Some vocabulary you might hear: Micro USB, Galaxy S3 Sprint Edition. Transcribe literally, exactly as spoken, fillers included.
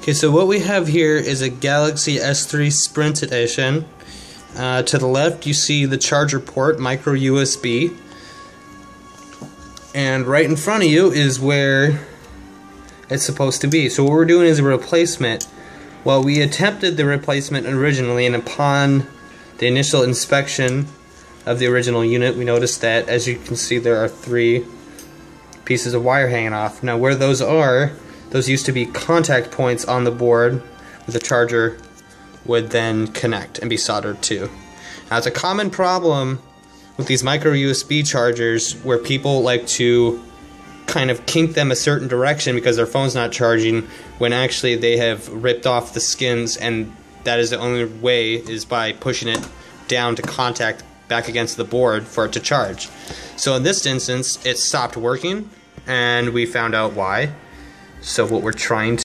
Okay, so what we have here is a Galaxy S three Sprint Edition. Uh, to the left you see the charger port, micro U S B, and right in front of you is where it's supposed to be. So what we're doing is a replacement. Well, we attempted the replacement originally, and upon the initial inspection of the original unit, we noticed that, as you can see, there are three pieces of wire hanging off. Now where those are, those used to be contact points on the board where the charger would then connect and be soldered to. Now it's a common problem with these micro U S B chargers where people like to kind of kink them a certain direction because their phone's not charging, when actually they have ripped off the skins, and that is the only way, is by pushing it down to contact back against the board for it to charge. So in this instance, it stopped working, and we found out why. So what we're trying to